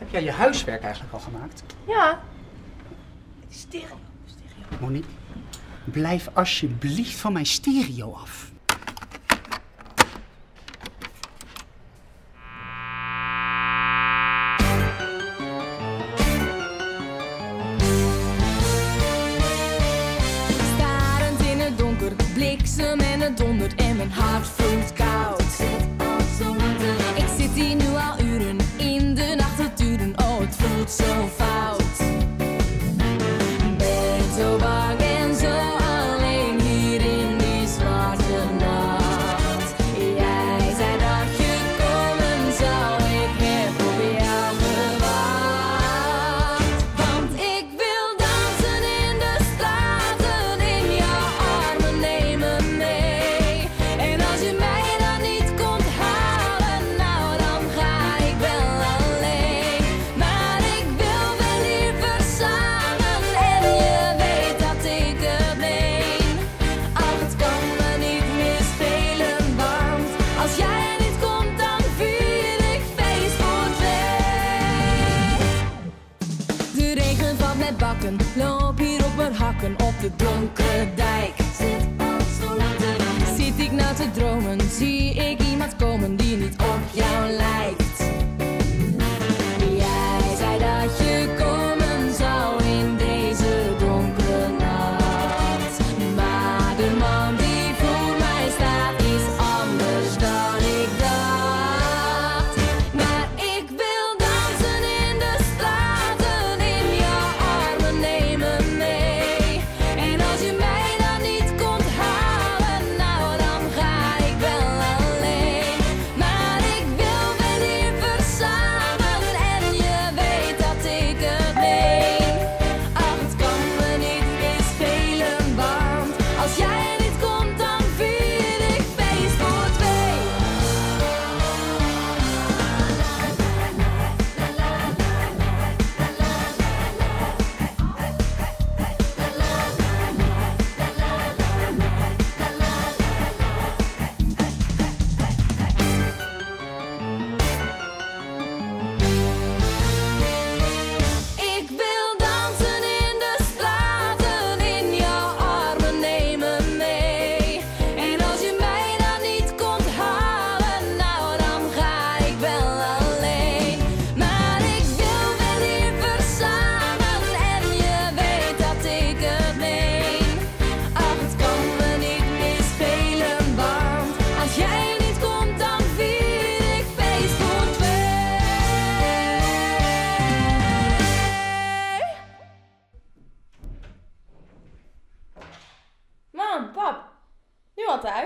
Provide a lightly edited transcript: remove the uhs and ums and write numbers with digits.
Heb jij je huiswerk eigenlijk al gemaakt? Ja. Stereo. Monique, blijf alsjeblieft van mijn stereo af. Starend in het donker, bliksem en het dondert en mijn hart voelt koud. Ik zit hier nu al uren in de nacht te turen, oh het voelt zo fout. Ben zo bang en zo alleen hier in die zwarte nacht. Jij zei dat je komen zou, ik heb op jou gewacht. Want ik wil dansen in de straten, in jouw armen nemen mee. En als je mij bakken, loop hier op mijn hakken op de donkere dijk. Zit ik nou te dromen, zie ik iemand komen die niet op jou lijkt. Jij zei dat je komen zou in deze donkere nacht, maar de man die voor mij staat is anders dan ik dacht. Maar ik wil dansen in de straten, in jouw armen nemen mee. En als je mij dan niet komt halen, nou dan ga ik wel alleen. Maar ik wil wel liever samen en je weet dat ik het meen. Ach, het kan me niet meer spelen, want als jij niet komt dan vier ik feest voor twee. Ik wil dansen in de straten, in jouw armen nemen mee. En als je mij dan niet komt halen, nou dan ga ik wel alleen. Maar ik wil wel liever samen en je weet dat ik het meen. Ach, het kan me niet meer spelen, want als jij niet komt dan vier ik feest voor twee. Mam, pap, nu wat uit.